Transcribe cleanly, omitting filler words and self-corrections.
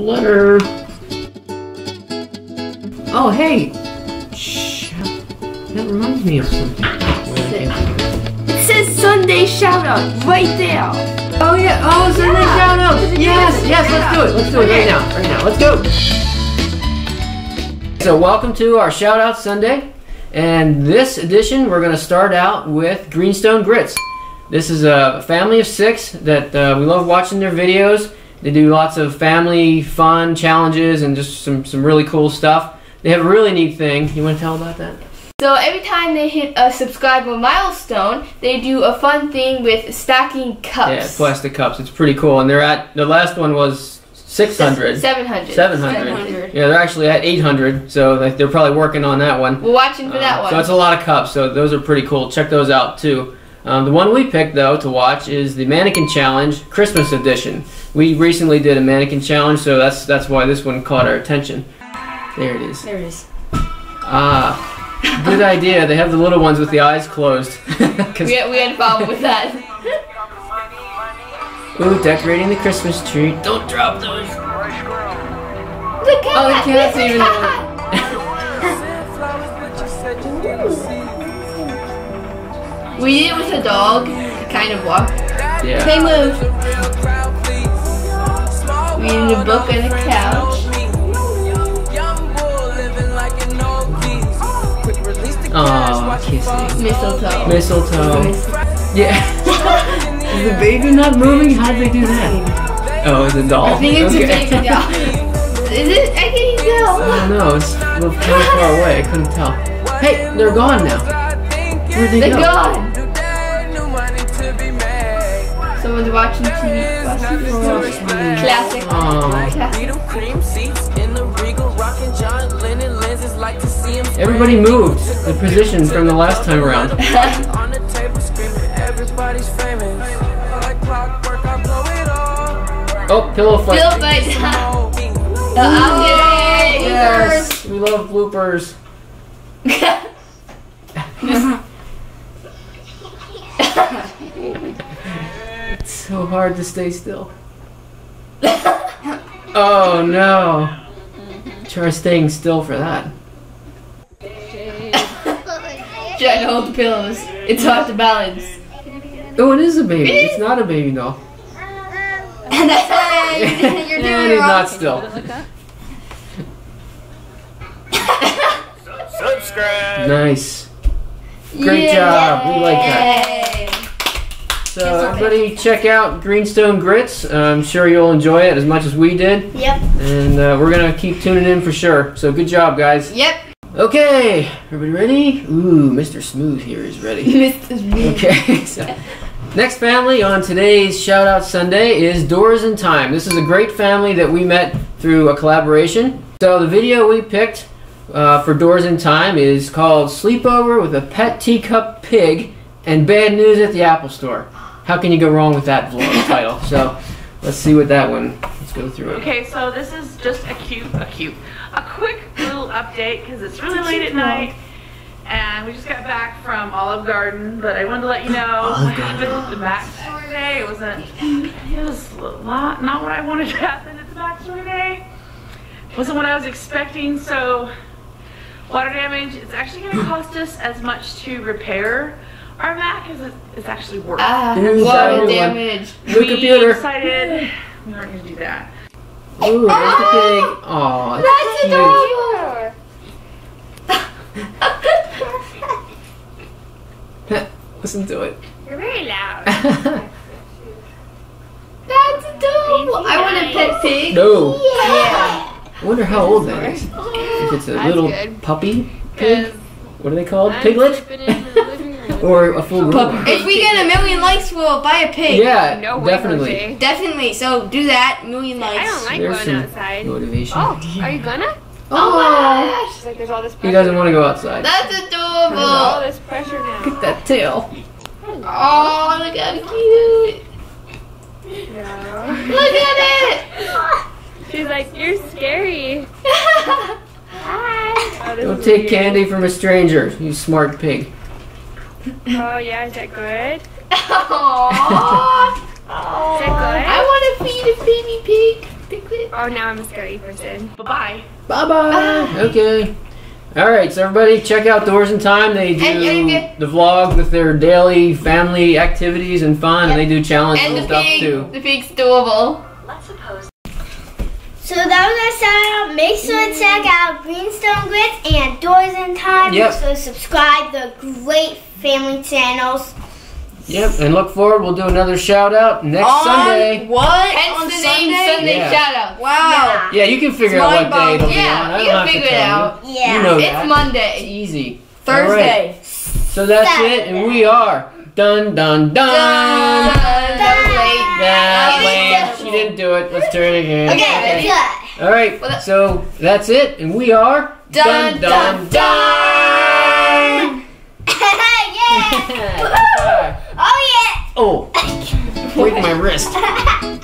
Letter. Oh, hey! Shh. That reminds me of something. It says Sunday Shoutout right there! Oh, yeah! Oh, Sunday Shoutout! Yes! Yes! Let's do it! Let's do it right now! Right now! Let's go! So, welcome to our Shoutout Sunday. And this edition, we're going to start out with Green Stone Grits. This is a family of 6 that we love watching their videos. They do lots of family fun challenges and just some really cool stuff. They have a really neat thing. You want to tell about that? So every time they hit a subscriber milestone, they do a fun thing with stacking cups. Yeah, plastic cups. It's pretty cool. And they're at, the last one was 600. 700. 700. Yeah, they're actually at 800, so they're probably working on that one. We're watching for that one. So it's a lot of cups, so those are pretty cool. Check those out, too. The one we picked, though, to watch is the Mannequin Challenge Christmas Edition. We recently did a Mannequin Challenge, so that's why this one caught our attention. There it is. There it is. Ah, good idea. They have the little ones with the eyes closed. we had a problem with that. Ooh, decorating the Christmas tree. Don't drop those. The cat. Oh, the cat's even. We did it with a dog, kind of walked. Yeah. They moved. We did a book on the couch. Aww, kissing. Mistletoe. Mistletoe. Yeah. Is the baby not moving? How did they do that? Oh, it's a doll. I think it's a baby doll. Is it? I can't tell. I don't know. It's a little far away. I couldn't tell. Hey, they're gone now. Where'd they go? Gone. Someone's watching TV. Classic. Classic. Everybody moved the position from the last time around. Oh, pillow fight. Pillow fight. Yes, we love bloopers. It's so hard to stay still. Oh no! Try staying still for that. Try to hold the pillows. It's hard to balance. Oh, it is a baby. It's not a baby doll. And that's why you're doing it wrong. It's not still. Subscribe. Nice. Great job. We like that. So everybody check out Green Stone Grits. I'm sure you'll enjoy it as much as we did. Yep. And we're going to keep tuning in for sure. So good job, guys. Yep. Okay. Everybody ready? Ooh, Mr. Smooth here is ready. Mr. Smooth. Okay. So next family on today's Shout Out Sunday is Doors in Time. This is a great family that we met through a collaboration. So the video we picked for Doors in Time is called Sleepover with a Pet Teacup Pig and Bad News at the Apple Store. How can you go wrong with that vlog title? So let's see what that one, let's go through it. Okay, so this is just a quick little update because it's really late at night and we just got back from Olive Garden, but I wanted to let you know what happened at the back store today. It was a lot, not what I wanted to happen at the back store today. It wasn't what I was expecting, so water damage, it's actually gonna cost us as much to repair our Mac as it's actually worth. Water damage. The computer. We decided we weren't going to do that. Ooh, there's the pig. Aww. That's adorable. Listen to it. You're very loud. That's adorable. I want a pet pig. No. Yeah. I wonder how old that is. If it's a little puppy pig. What are they called? Piglet? Or a full room. If we get a 1,000,000 likes, we'll buy a pig. Yeah, no way, definitely. Definitely. So do that. 1,000,000 likes. I don't like going outside. Motivation. Oh, are you gonna? Oh my gosh! Like there's all this pressure. He doesn't want to go outside. That's adorable. There's all this pressure now. Look at that tail. Oh, look how cute. Yeah. Look at it. She's like, you're scary. Hi. Oh, don't take candy from a stranger. You smart pig. Oh yeah, is that good? Aww. Is that good? I want to feed a baby pig. think we... Oh, now I'm just gonna eat first in. Bye-bye. Bye-bye. Okay. Alright, so everybody check out Doors in Time. They do the vlog with their daily family activities and fun, and they do challenges and stuff too. The pig's doable. Let's suppose. So that was our shout out. Make sure to check out Green Stone Grits and Doors in Time. Yep. So subscribe to great family channels. Yep, and look forward. We'll do another shout out next Sunday. What? Hence the name Sunday shout out. Wow. Yeah, you can figure out what day it'll be on. Yeah, you can figure it out. Yeah. You know that. It's Monday. It's easy. Thursday. Right. So that's it, and we are done, done, done. She didn't do it. Let's do it again. Okay. All right. So that's it, and we are done, done, done. Yeah. Oh yeah! Oh! Break my wrist.